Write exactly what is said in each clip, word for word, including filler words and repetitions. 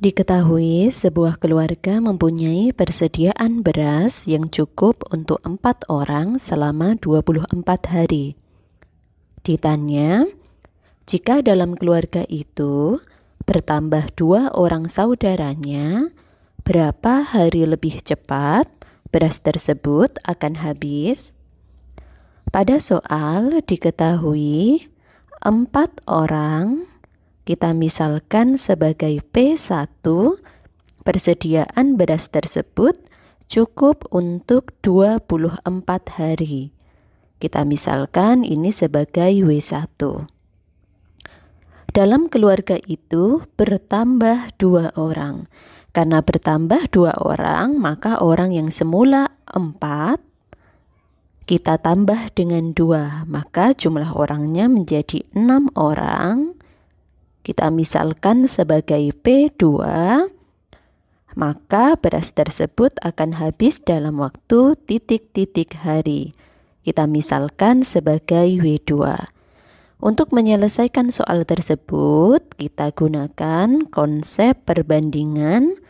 Diketahui sebuah keluarga mempunyai persediaan beras yang cukup untuk empat orang selama dua puluh empat hari. Ditanya, jika dalam keluarga itu bertambah dua orang saudaranya, berapa hari lebih cepat beras tersebut akan habis? Pada soal diketahui empat orang, kita misalkan sebagai P satu, persediaan beras tersebut cukup untuk dua puluh empat hari. Kita misalkan ini sebagai W satu. Dalam keluarga itu bertambah dua orang. Karena bertambah dua orang, maka orang yang semula empat, kita tambah dengan dua, maka jumlah orangnya menjadi enam orang. Kita misalkan sebagai P dua, maka beras tersebut akan habis dalam waktu titik-titik hari. Kita misalkan sebagai W dua. Untuk menyelesaikan soal tersebut, kita gunakan konsep perbandingan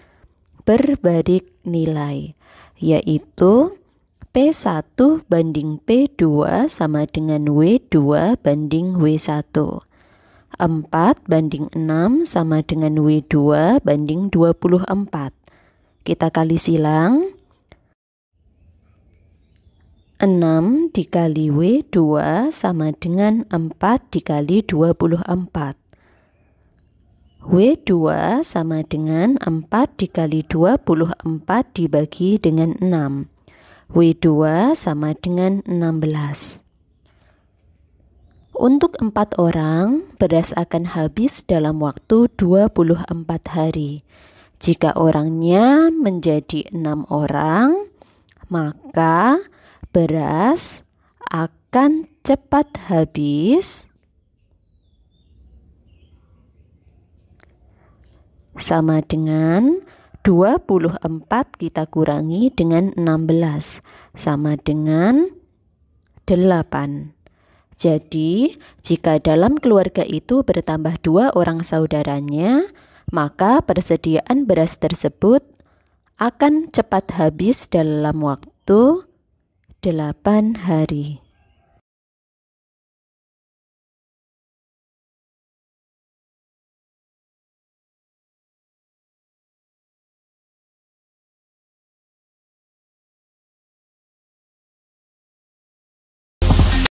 berbalik nilai, yaitu P satu banding P dua sama dengan W dua banding W satu. empat banding enam sama dengan W dua banding dua puluh empat. Kita kali silang. enam dikali W dua sama dengan empat dikali dua puluh empat. W dua sama dengan empat dikali dua puluh empat dibagi dengan enam. W dua sama dengan enam belas. Untuk empat orang, beras akan habis dalam waktu dua puluh empat hari. Jika orangnya menjadi enam orang, maka beras akan cepat habis sama dengan dua puluh empat kita kurangi dengan enam belas sama dengan delapan. Jadi, jika dalam keluarga itu bertambah dua orang saudaranya, maka persediaan beras tersebut akan cepat habis dalam waktu delapan hari.